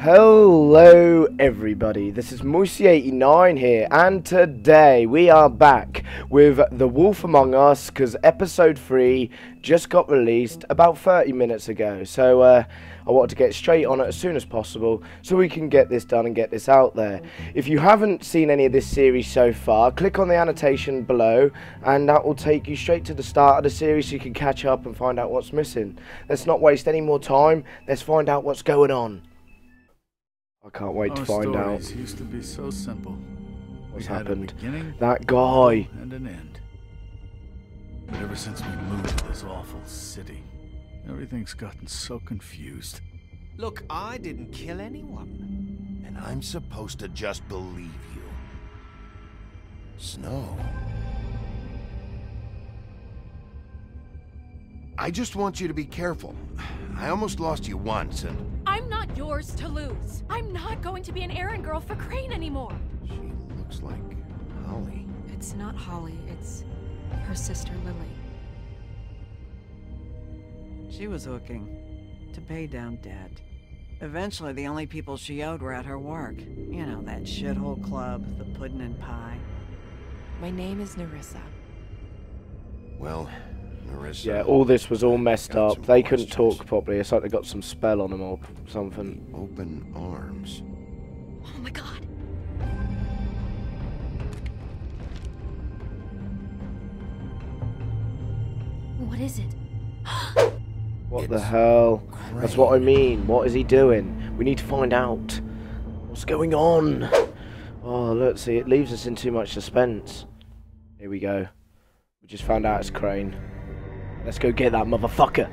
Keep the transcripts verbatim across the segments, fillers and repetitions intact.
Hello everybody, this is Moysey eighty-nine here, and today we are back with The Wolf Among Us, because episode three just got released about thirty minutes ago, so uh, I wanted to get straight on it as soon as possible so we can get this done and get this out there. If you haven't seen any of this series so far, click on the annotation below and that will take you straight to the start of the series so you can catch up and find out what's missing. Let's not waste any more time, let's find out what's going on. I can't wait to find out. Our stories used to be so simple. What's happened? That guy. And an end. But ever since we moved to this awful city, everything's gotten so confused. Look, I didn't kill anyone. And I'm supposed to just believe you. Snow. I just want you to be careful. I almost lost you once, and... I'm not yours to lose. I'm not going to be an errand girl for Crane anymore. She looks like Holly. It's not Holly, it's her sister Lily. She was hooking to pay down debt. Eventually, the only people she owed were at her work. You know, that shithole club, the Pudding and Pie. My name is Nerissa. Well... Nerissa. Yeah, all this was all messed up. They questions. couldn't talk properly. It's like they got some spell on them or something. Open Arms. Oh my god. What is it? What it's the hell? Crane. That's what I mean. What is he doing? We need to find out. What's going on? Oh, look, see, it leaves us in too much suspense. Here we go. We just found out it's Crane. Let's go get that motherfucker.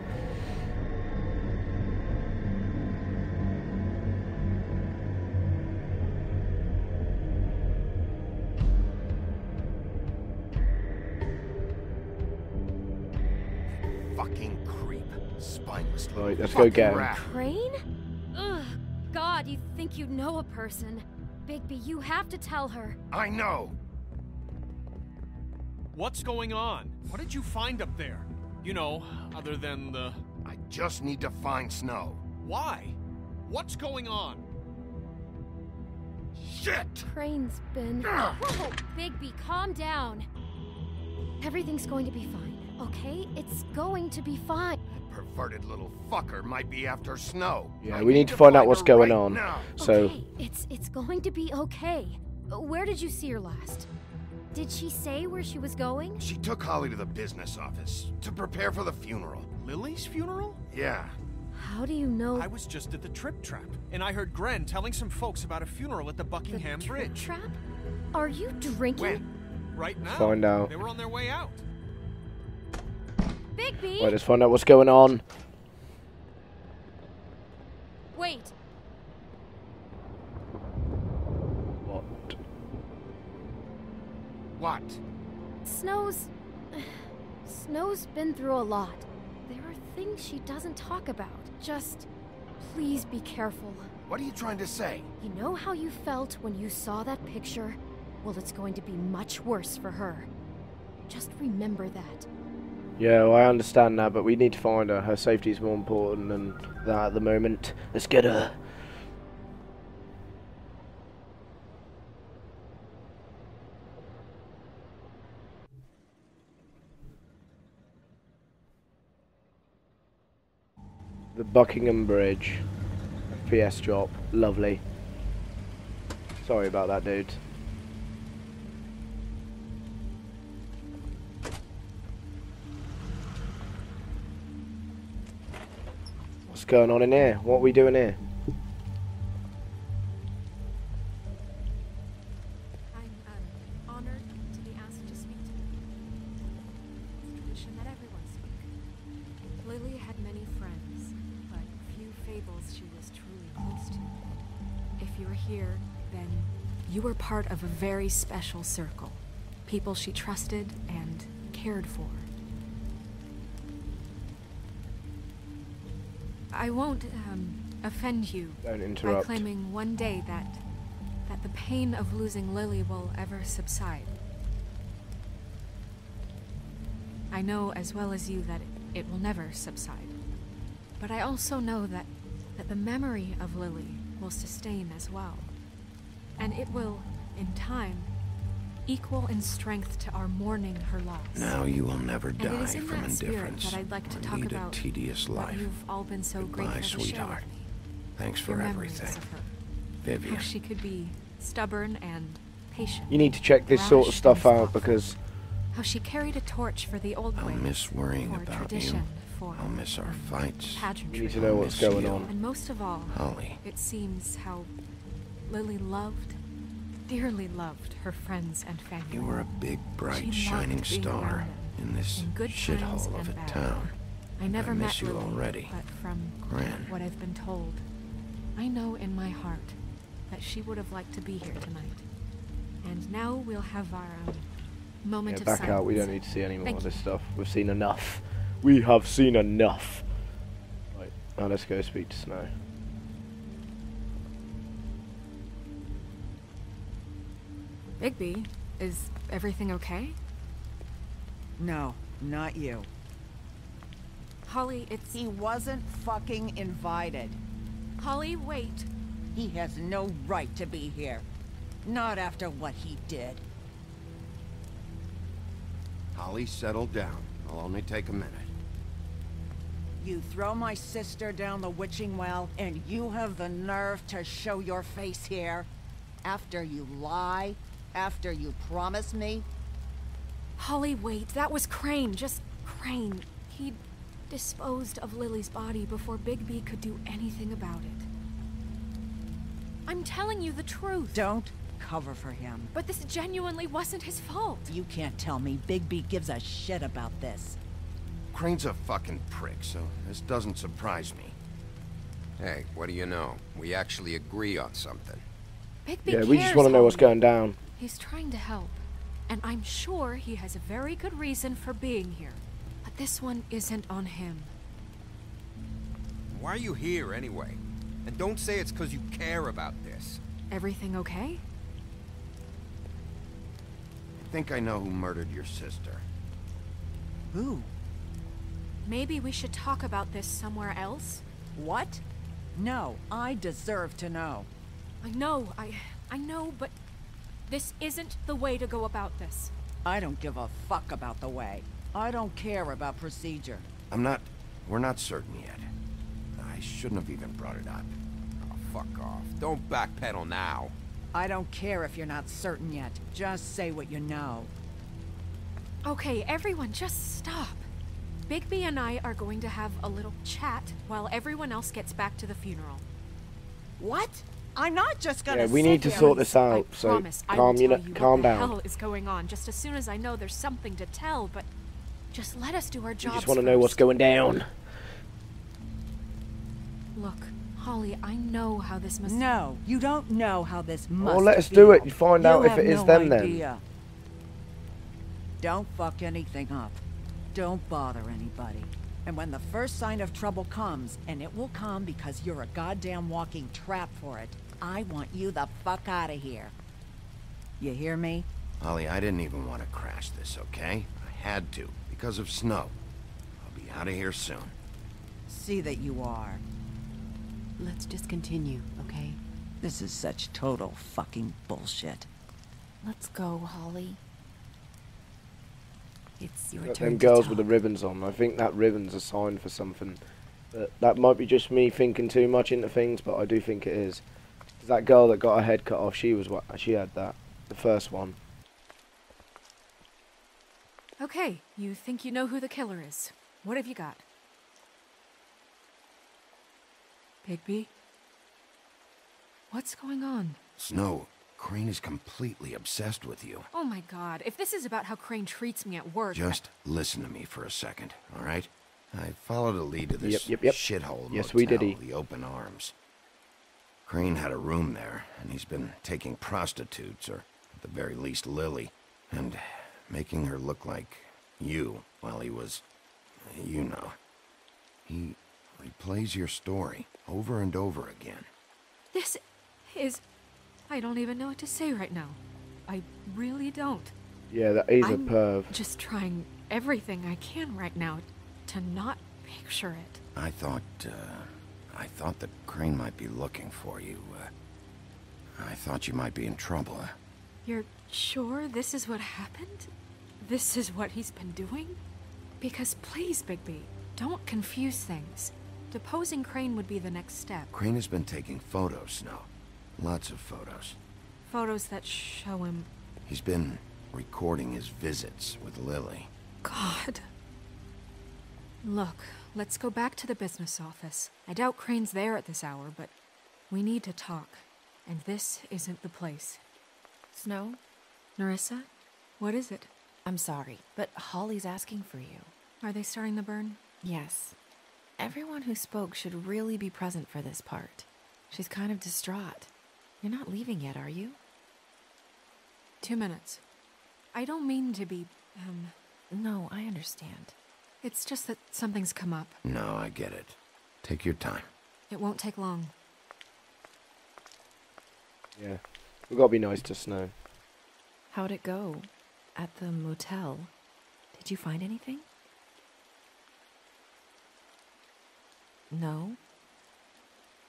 Fucking creep, spineless. Right, let's go get him. Crane? Ugh, God, you think you know a person? Bigby, you have to tell her. I know. What's going on? What did you find up there? You know, other than the... I just need to find Snow. Why? What's going on? Shit! Crane's been... Whoa, Bigby, calm down. Everything's going to be fine, okay? It's going to be fine. That perverted little fucker might be after Snow. Yeah, I we need, need to find, find out what's going right on. Now. So... Okay, it's, it's going to be okay. Where did you see her last? Did she say where she was going? She took Holly to the business office to prepare for the funeral. Lily's funeral? Yeah. How do you know? I was just at the Trip Trap, and I heard Gren telling some folks about a funeral at the Buckingham Bridge. Trip Trap? Are you drinking? When? Right now. Find out. They were on their way out. Bigby! Wait, let's find out what's going on. Wait. What? Snow's... Snow's been through a lot. There are things she doesn't talk about. Just... please be careful. What are you trying to say? You know how you felt when you saw that picture? Well, it's going to be much worse for her. Just remember that. Yeah, well, I understand that, but we need to find her. Her safety is more important than that at the moment. Let's get her. The Buckingham Bridge. F P S drop. Lovely. Sorry about that, dude. What's going on in here? What are we doing here? Part of a very special circle. People she trusted and cared for. I won't um, offend you Don't interrupt. by claiming one day that that the pain of losing Lily will ever subside. I know as well as you that it, it will never subside. But I also know that, that the memory of Lily will sustain as well. And it will, in time, equal in strength to our mourning her loss. Now you will never die and it is in from that indifference that I'd like to talk about a tedious life. You've all been so Goodbye, grateful to sweetheart. Share with me. Thanks for everything. Vivian. How she could be stubborn and patient. You need to check this sort of stuff out because how she carried a torch for the old I'll ways, miss worrying for about tradition, you. For I'll miss our fights. Pageantry. You need to know I'll what's going you. On. And most of all, Holly. It seems how Lily loved, dearly loved her friends and family. You were a big, bright, she shining star in this shithole of a bad. Town. I never I met miss you Lily, already, but from Crane. What I've been told, I know in my heart that she would have liked to be here tonight. And now we'll have our own moment yeah, of back silence. Out. We don't need to see any more Thank of this stuff. We've seen enough. We have seen enough. Right, now let's go speak to Snow. Bigby, is everything okay? No, not you. Holly, it's... He wasn't fucking invited. Holly, wait. He has no right to be here. Not after what he did. Holly, settle down. I'll only take a minute. You throw my sister down the witching well, and you have the nerve to show your face here? After you lie? After you promise me? Holly, wait. That was Crane. Just Crane. He disposed of Lily's body before Bigby could do anything about it. I'm telling you the truth. Don't cover for him. But this genuinely wasn't his fault. You can't tell me Bigby gives a shit about this. Crane's a fucking prick, so this doesn't surprise me. Hey, what do you know? We actually agree on something. Bigby yeah, cares, we just want to know what's going down. He's trying to help, and I'm sure he has a very good reason for being here. But this one isn't on him. Why are you here anyway? And don't say it's because you care about this. Everything okay? I think I know who murdered your sister. Who? Maybe we should talk about this somewhere else? What? No, I deserve to know. I know, I... I know, but... This isn't the way to go about this. I don't give a fuck about the way. I don't care about procedure. I'm not... We're not certain yet. I shouldn't have even brought it up. Oh, fuck off. Don't backpedal now. I don't care if you're not certain yet. Just say what you know. Okay, everyone, just stop. Bigby and I are going to have a little chat while everyone else gets back to the funeral. What? I'm not just gonna. Yeah, we sit need to here. Sort this out. I so promise, calm, you know, you calm down. What the hell is going on? Just as soon as I know there's something to tell, but just let us do our jobs. We just want to know what's going down. Look, Holly, I know how this must... No, you don't know how this must be. Well, let us do it. You find you out if it is no them idea. Then. Don't fuck anything up. Don't bother anybody. And when the first sign of trouble comes, and it will come because you're a goddamn walking trap for it, I want you the fuck out of here. You hear me? Holly, I didn't even want to crash this, okay? I had to, because of Snow. I'll be out of here soon. See that you are. Let's just continue, okay? This is such total fucking bullshit. Let's go, Holly. It's your turn. Them girls with the ribbons on. I think that ribbon's a sign for something. That, that might be just me thinking too much into things, but I do think it is. That girl that got her head cut off, she was what she had that. The first one. Okay, you think you know who the killer is. What have you got? Bigby? What's going on? Snow, Crane is completely obsessed with you. Oh my god, if this is about how Crane treats me at work... Just I... listen to me for a second, alright? I followed a lead to this yep, yep, yep. shithole yes, motel, we did he. The Open Arms. Crane had a room there, and he's been taking prostitutes, or at the very least Lily, and making her look like you while he was... you know. He... He plays your story over and over again. This is... I don't even know what to say right now. I really don't. Yeah, that is a perv. Just trying everything I can right now to not picture it. I thought, uh, I thought that Crane might be looking for you. Uh, I thought you might be in trouble. You're sure this is what happened? This is what he's been doing? Because please, Bigby, don't confuse things. Deposing Crane would be the next step. Crane has been taking photos, Snow. Lots of photos. Photos that show him... He's been recording his visits with Lily. God. Look, let's go back to the business office. I doubt Crane's there at this hour, but we need to talk. And this isn't the place. Snow? Nerissa? What is it? I'm sorry, but Holly's asking for you. Are they starting the burn? Yes. Everyone who spoke should really be present for this part. She's kind of distraught. You're not leaving yet, are you? Two minutes. I don't mean to be, um... No, I understand. It's just that something's come up. No, I get it. Take your time. It won't take long. Yeah. We've got to be nice to Snow. How'd it go? At the motel? Did you find anything? No?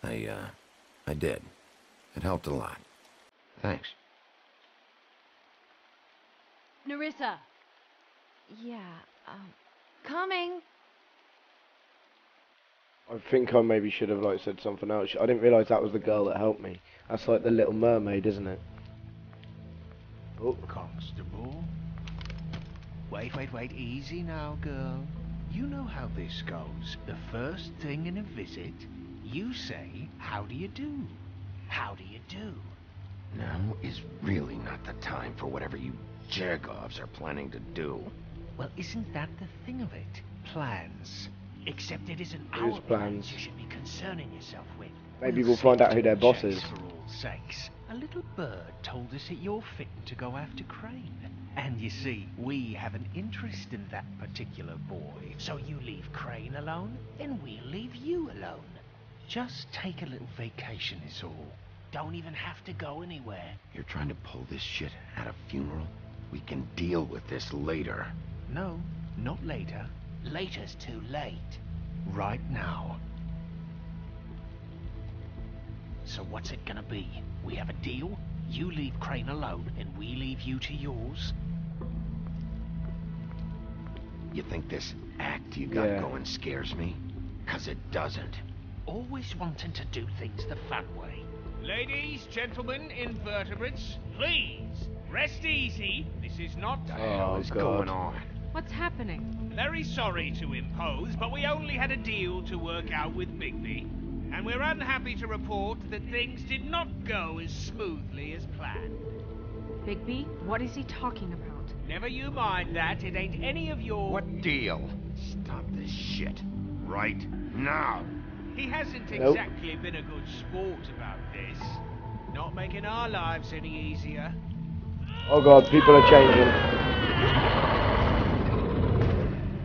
I, uh... I did. It helped a lot. Thanks. Nerissa! Yeah, um... coming! I think I maybe should have, like, said something else. I didn't realise that was the girl that helped me. That's like the Little Mermaid, isn't it? Oh. Constable? Wait, wait, wait. Easy now, girl. You know how this goes. The first thing in a visit, you say, how do you do? How do you do? Now is really not the time for whatever you jerk-offs are planning to do. Well, isn't that the thing of it? Plans. Except it isn't Who's our plans. plans you should be concerning yourself with. Maybe we'll, we'll find out who their boss is. For all sakes. A little bird told us that you're fitting to go after Crane. And you see, we have an interest in that particular boy. So you leave Crane alone, then we'll leave you alone. Just take a little vacation is all. Don't even have to go anywhere. You're trying to pull this shit at a funeral? We can deal with this later. No, not later. Later's too late. Right now. So what's it gonna be? We have a deal? You leave Crane alone, and we leave you to yours? You think this act you got yeah. going scares me? 'Cause it doesn't. Always wanting to do things the fun way. Ladies, gentlemen, invertebrates, please, rest easy. This is not... What the hell is going on? What's happening? Very sorry to impose, but we only had a deal to work out with Bigby. And we're unhappy to report that things did not go as smoothly as planned. Bigby, what is he talking about? Never you mind that. It ain't any of your... What deal? Stop this shit. Right now. He hasn't nope. exactly been a good sport about this. Not making our lives any easier. Oh God, people are changing.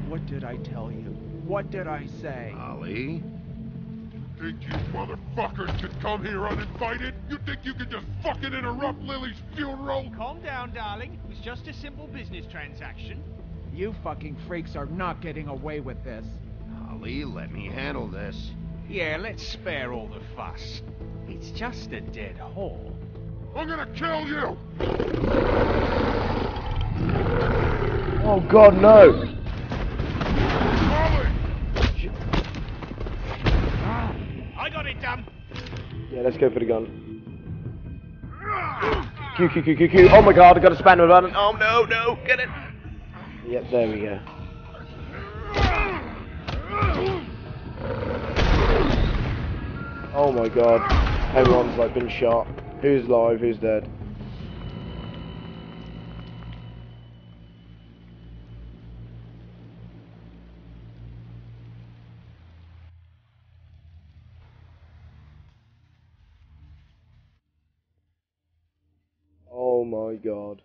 What did I tell you? What did I say? Holly? You think you motherfuckers could come here uninvited? You think you could just fucking interrupt Lily's funeral? Calm down, darling. It was just a simple business transaction. You fucking freaks are not getting away with this. Holly, let me handle this. Yeah, let's spare all the fuss. It's just a dead whore. I'm gonna kill you! Oh God, no! Yeah, let's go for the gun. Q, Q, Q, Q, Q. Oh my God, I got a spanner run. Oh no, no, get it. Yep, there we go. Oh my God. Everyone's like been shot. Who's alive, who's dead? God.